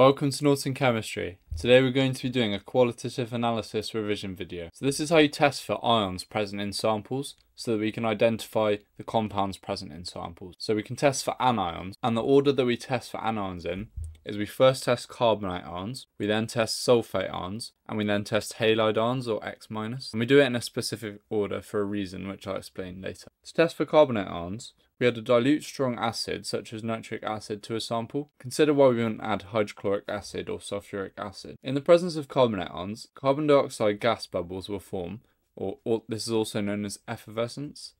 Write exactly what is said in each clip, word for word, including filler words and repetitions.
Welcome to Norton Chemistry. Today we're going to be doing a qualitative analysis revision video. So this is how you test for ions present in samples so that we can identify the compounds present in samples. So we can test for anions, and the order that we test for anions in is we first test carbonate ions, we then test sulfate ions, and we then test halide ions or X minus. And we do it in a specific order for a reason which I'll explain later. To test for carbonate ions, we add a dilute strong acid such as nitric acid to a sample. Consider why we wouldn't add hydrochloric acid or sulfuric acid. In the presence of carbonate ions, carbon dioxide gas bubbles will form, or, or this is also known as effervescence.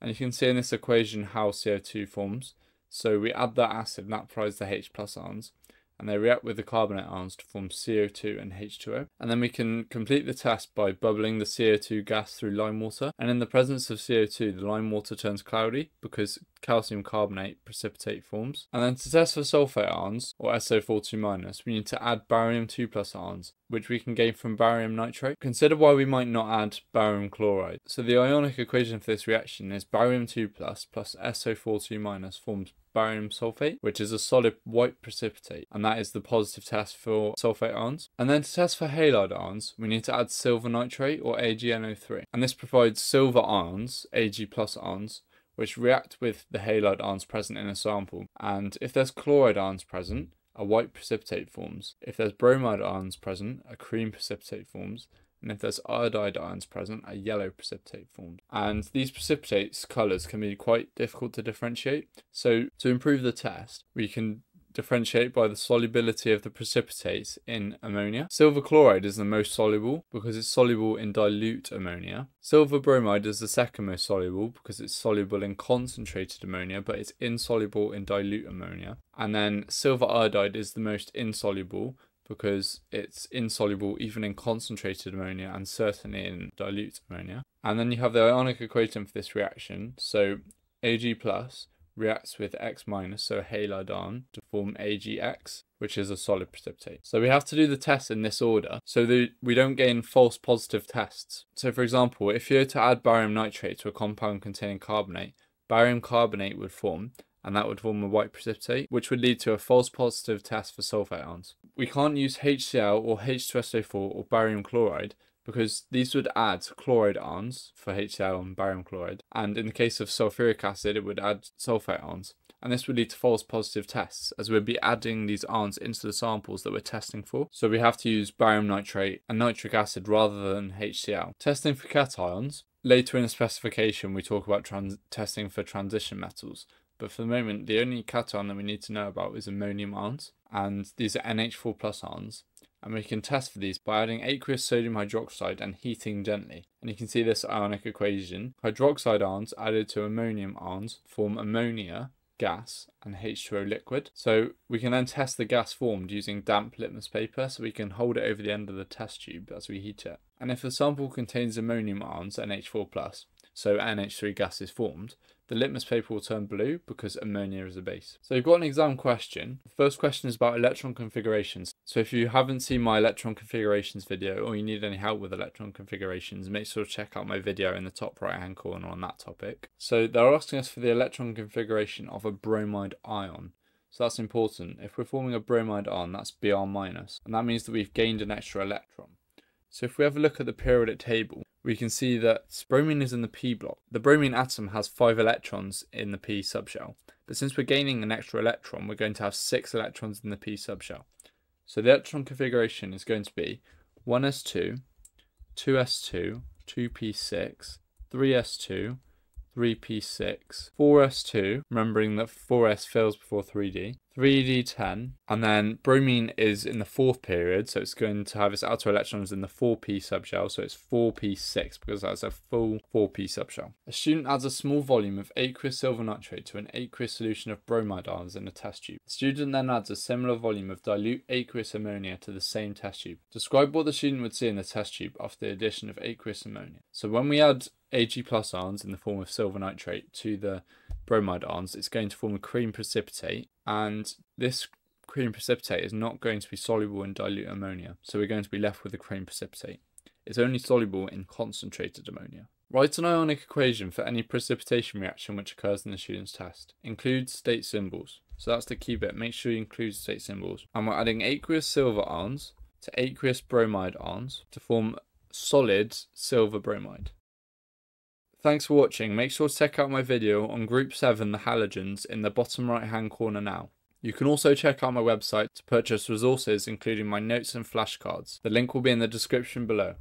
And you can see in this equation how C O two forms. So we add that acid and that provides the H plus ions, and they react with the carbonate ions to form C O two and H two O. And then we can complete the test by bubbling the C O two gas through lime water. And in the presence of C O two, the lime water turns cloudy because calcium carbonate precipitate forms. And then to test for sulfate ions, or S O four two minus, we need to add barium two plus ions, which we can gain from barium nitrate. Consider why we might not add barium chloride. So the ionic equation for this reaction is barium two plus plus S O four two minus forms barium sulfate, which is a solid white precipitate, and that is the positive test for sulfate ions. And then to test for halide ions, we need to add silver nitrate or A g N O three, and this provides silver ions, A g plus ions, which react with the halide ions present in a sample. And if there's chloride ions present, a white precipitate forms. If there's bromide ions present, a cream precipitate forms. And if there's iodide ions present, a yellow precipitate forms. And these precipitates' colours can be quite difficult to differentiate. So to improve the test, we can differentiate by the solubility of the precipitates in ammonia. Silver chloride is the most soluble because it's soluble in dilute ammonia. Silver bromide is the second most soluble because it's soluble in concentrated ammonia, but it's insoluble in dilute ammonia. And then silver iodide is the most insoluble, because it's insoluble even in concentrated ammonia and certainly in dilute ammonia. And then you have the ionic equation for this reaction. So Ag plus reacts with X minus, so halide ion, to form A g X, which is a solid precipitate. So we have to do the test in this order so that we don't gain false positive tests. So for example, if you were to add barium nitrate to a compound containing carbonate, barium carbonate would form, and that would form a white precipitate, which would lead to a false positive test for sulfate ions. We can't use H C l or H two S O four or barium chloride because these would add chloride ions for H C l and barium chloride, and in the case of sulfuric acid it would add sulfate ions, and this would lead to false positive tests as we'd be adding these ions into the samples that we're testing for. So we have to use barium nitrate and nitric acid rather than H C l. Testing for cations. Later in the specification we talk about trans testing for transition metals. But for the moment, the only cation that we need to know about is ammonium ions, and these are N H four plus ions, and we can test for these by adding aqueous sodium hydroxide and heating gently. And you can see this ionic equation. Hydroxide ions added to ammonium ions form ammonia gas and H two O liquid. So we can then test the gas formed using damp litmus paper, so we can hold it over the end of the test tube as we heat it. And if the sample contains ammonium ions, N H four plus, so N H three gas is formed, the litmus paper will turn blue because ammonia is a base. So you've got an exam question. The first question is about electron configurations. So if you haven't seen my electron configurations video, or you need any help with electron configurations, make sure to check out my video in the top right hand corner on that topic. So they're asking us for the electron configuration of a bromide ion. So that's important. If we're forming a bromide ion, that's Br minus, and that means that we've gained an extra electron. So if we have a look at the periodic table, we can see that bromine is in the p block. The bromine atom has five electrons in the p subshell, but since we're gaining an extra electron, we're going to have six electrons in the p subshell. So the electron configuration is going to be one s two, two s two, two p six, three s two, three p six, four s two, remembering that four s fails before three d, three d ten, and then bromine is in the fourth period, so it's going to have its outer electrons in the four p subshell, so it's four p six because that's a full four p subshell. A student adds a small volume of aqueous silver nitrate to an aqueous solution of bromide ions in a test tube. The student then adds a similar volume of dilute aqueous ammonia to the same test tube. Describe what the student would see in the test tube after the addition of aqueous ammonia. So when we add A g plus ions in the form of silver nitrate to the bromide ions, it's going to form a cream precipitate, and this cream precipitate is not going to be soluble in dilute ammonia, so we're going to be left with a cream precipitate. It's only soluble in concentrated ammonia. Write an ionic equation for any precipitation reaction which occurs in the student's test. Include state symbols. So that's the key bit, make sure you include state symbols. And we're adding aqueous silver ions to aqueous bromide ions to form solid silver bromide. Thanks for watching. Make sure to check out my video on group seven, the halogens, in the bottom right hand corner now. You can also check out my website to purchase resources including my notes and flashcards. The link will be in the description below.